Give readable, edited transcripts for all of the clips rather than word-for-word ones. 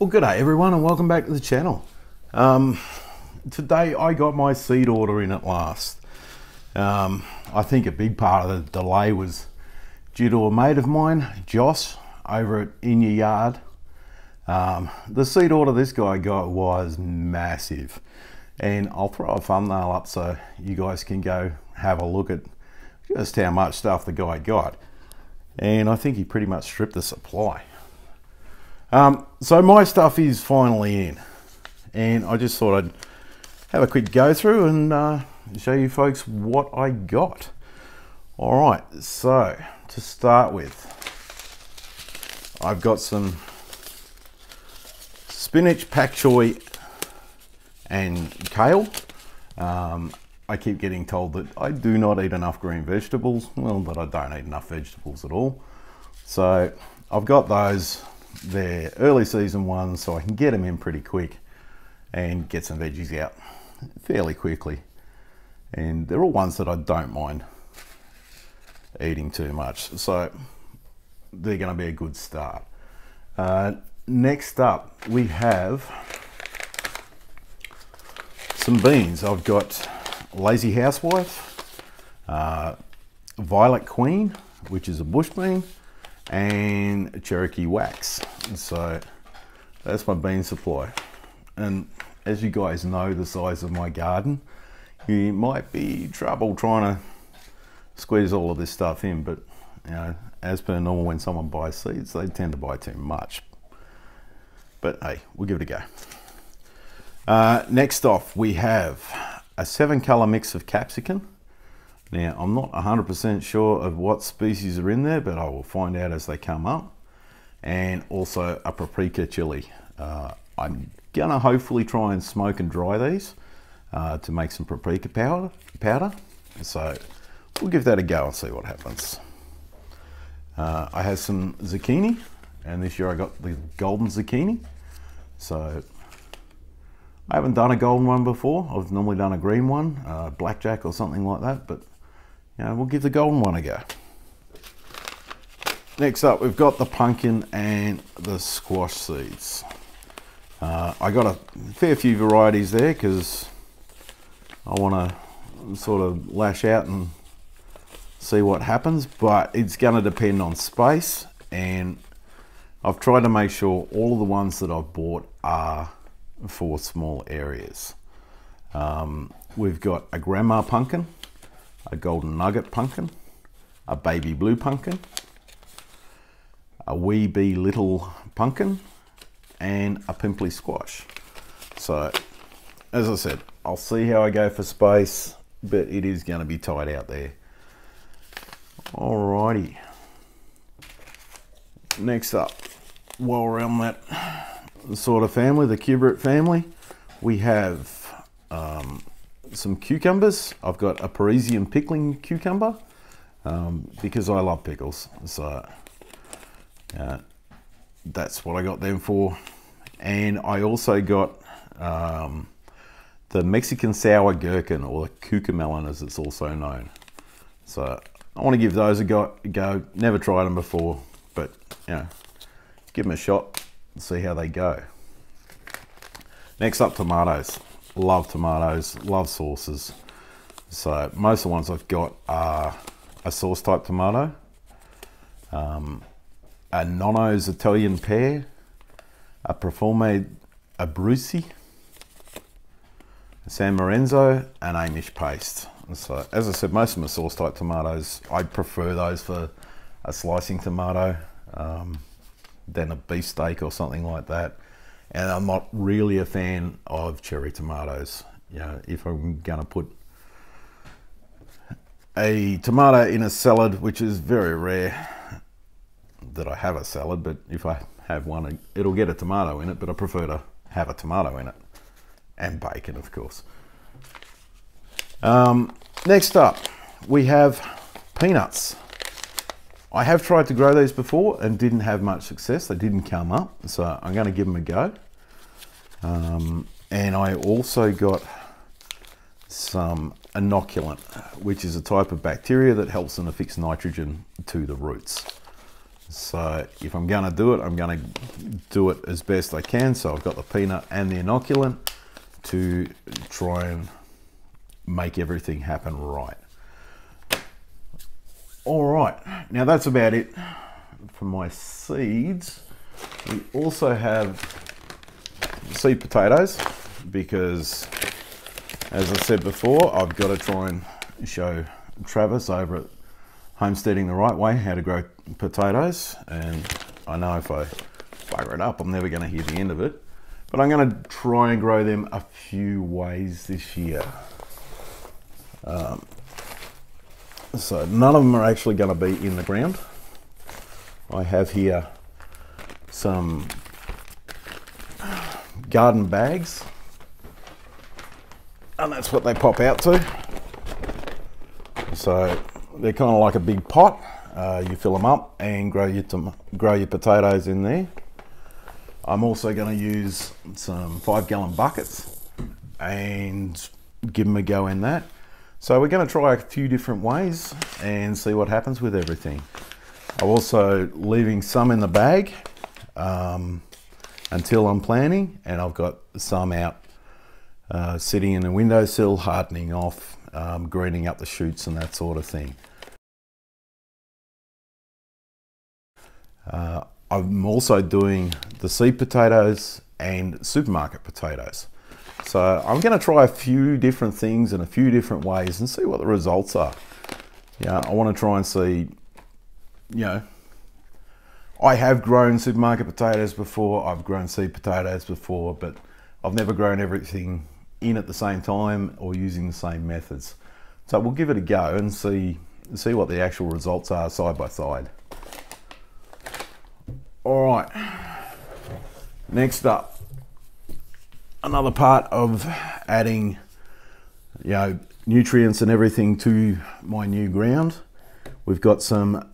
Well, good day everyone, and welcome back to the channel. Today I got my seed order in at last. I think a big part of the delay was due to a mate of mine, Joss, over at In Your Yard. The seed order this guy got was massive, and I'll throw a thumbnail up so you guys can go have a look at just how much stuff the guy got. And I think he pretty much stripped the supply. So my stuff is finally in, and I just thought I'd have a quick go through and show you folks what I got. All right, so to start with, I've got some spinach, pak choi and kale. I keep getting told that I do not eat enough green vegetables, well, that I don't eat enough vegetables at all. So I've got those. They're early season ones, so I can get them in pretty quick and get some veggies out fairly quickly, and they're all ones that I don't mind eating too much, so they're going to be a good start. Next up we have some beans. I've got Lazy Housewife, Violet Queen, which is a bush bean, and Cherokee wax. So that's my bean supply, and as you guys know the size of my garden, you might be trouble trying to squeeze all of this stuff in, but you know, as per normal, when someone buys seeds they tend to buy too much, but hey, we'll give it a go. Next off we have a 7 color mix of capsicum. Now, I'm not 100% sure of what species are in there, but I will find out as they come up. And also a paprika chili. I'm gonna hopefully try and smoke and dry these to make some paprika powder. So we'll give that a go and see what happens. I have some zucchini, and this year I got the golden zucchini. So I haven't done a golden one before. I've normally done a green one, blackjack or something like that, but yeah, we'll give the golden one a go. Next up, we've got the pumpkin and the squash seeds. I got a fair few varieties there because I want to sort of lash out and see what happens, but it's going to depend on space, and I've tried to make sure all of the ones that I've bought are for small areas. We've got a grandma pumpkin, a golden nugget pumpkin, a baby blue pumpkin, a wee bee little pumpkin, and a pimply squash. So, as I said, I'll see how I go for space, but it is going to be tight out there. Alrighty. Next up, while we're on that sort of family, the cucurbit family, we have some cucumbers. I've got a Parisian pickling cucumber because I love pickles, so that's what I got them for. And I also got the Mexican sour gherkin, or the cucumelon as it's also known. So I want to give those a go. Never tried them before, but you know, give them a shot and see how they go. Next up, tomatoes. Love tomatoes, love sauces. So most of the ones I've got are a sauce type tomato, a nonno's Italian pear, a profumi abruci, San Lorenzo, and Amish paste. So as I said, most of them are sauce type tomatoes. I prefer those for a slicing tomato than a beefsteak or something like that. And I'm not really a fan of cherry tomatoes. You know, if I'm gonna put a tomato in a salad, which is very rare that I have a salad, but if I have one, it'll get a tomato in it, but I prefer to have a tomato in it. And bacon, of course. Next up, we have peanuts. I have tried to grow these before and didn't have much success. They didn't come up, so I'm going to give them a go. And I also got some inoculant, which is a type of bacteria that helps them affix nitrogen to the roots. So if I'm gonna do it, I'm gonna do it as best I can. So I've got the peanut and the inoculant to try and make everything happen right. All right, now that's about it for my seeds. We also have seed potatoes because, as I said before, I've got to try and show Travis over at Homesteading the Right Way how to grow potatoes, and I know if I fire it up I'm never going to hear the end of it, but I'm going to try and grow them a few ways this year. So none of them are actually going to be in the ground. I have here some garden bags, and that's what they pop out to. So they're kind of like a big pot. You fill them up and grow your potatoes in there. I'm also going to use some 5-gallon buckets and give them a go in that. So we're going to try a few different ways and see what happens with everything. I'm also leaving some in the bag until I'm planting, and I've got some out sitting in a windowsill, hardening off, greening up the shoots and that sort of thing. I'm also doing the seed potatoes and supermarket potatoes. So I'm going to try a few different things in a few different ways and see what the results are. Yeah, I want to try and see, you know, I have grown supermarket potatoes before, I've grown seed potatoes before, but I've never grown everything in at the same time or using the same methods. So we'll give it a go and see what the actual results are side by side. All right, next up, another part of adding, you know, nutrients and everything to my new ground. We've got some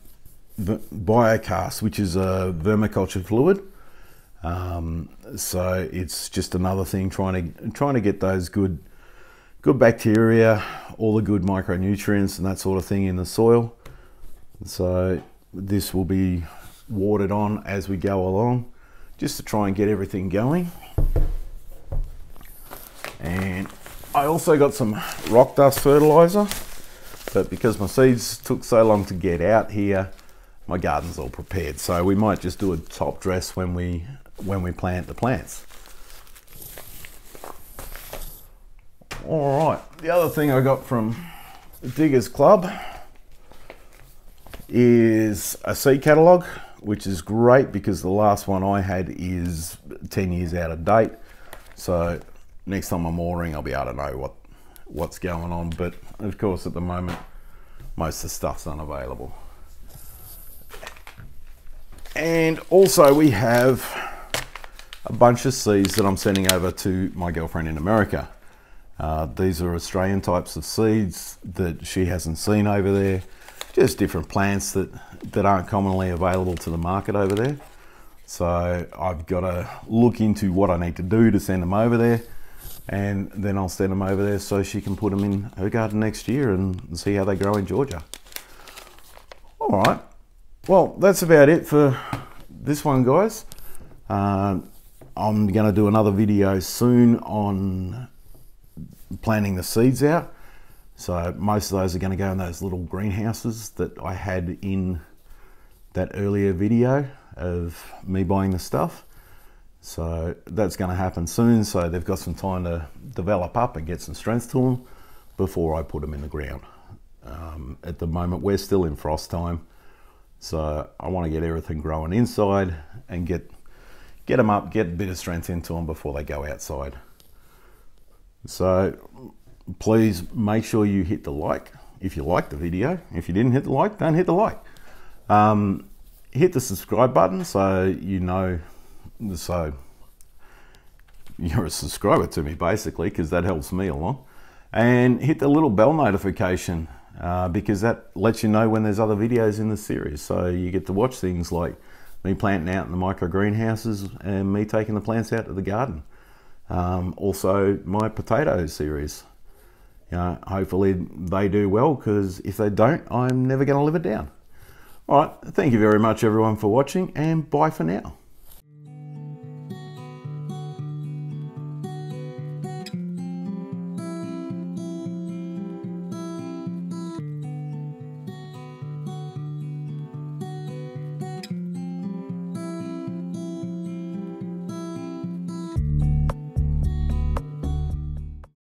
Biocast, which is a vermiculture fluid. So it's just another thing trying to get those good bacteria, all the good micronutrients and that sort of thing in the soil. So this will be watered on as we go along, just to try and get everything going. And I also got some rock dust fertilizer, but because my seeds took so long to get out here, my garden's all prepared. So we might just do a top dress when we plant the plants. All right, the other thing I got from the Diggers Club is a seed catalog, which is great because the last one I had is 10 years out of date. So next time I'm ordering, I'll be able to know what's going on. But of course, at the moment, most of the stuff's unavailable. And also we have a bunch of seeds that I'm sending over to my girlfriend in America. These are Australian types of seeds that she hasn't seen over there. Just different plants that aren't commonly available to the market over there. So I've got to look into what I need to do to send them over there, and then I'll send them over there so she can put them in her garden next year and see how they grow in Georgia. All right, well, that's about it for this one, guys. I'm gonna do another video soon on planting the seeds out. So most of those are gonna go in those little greenhouses that I had in that earlier video of me buying the stuff. So that's gonna happen soon. So they've got some time to develop up and get some strength to them before I put them in the ground. At the moment, we're still in frost time. So I wanna get everything growing inside and get them up, get a bit of strength into them before they go outside. So please make sure you hit the like if you like the video. If you didn't hit the like, don't hit the like. Hit the subscribe button so you're a subscriber to me, basically, because that helps me along. And hit the little bell notification because that lets you know when there's other videos in the series. So you get to watch things like me planting out in the micro greenhouses and me taking the plants out to the garden. Also my potato series. You know, hopefully they do well, because if they don't, I'm never going to live it down. All right, thank you very much everyone for watching, and bye for now.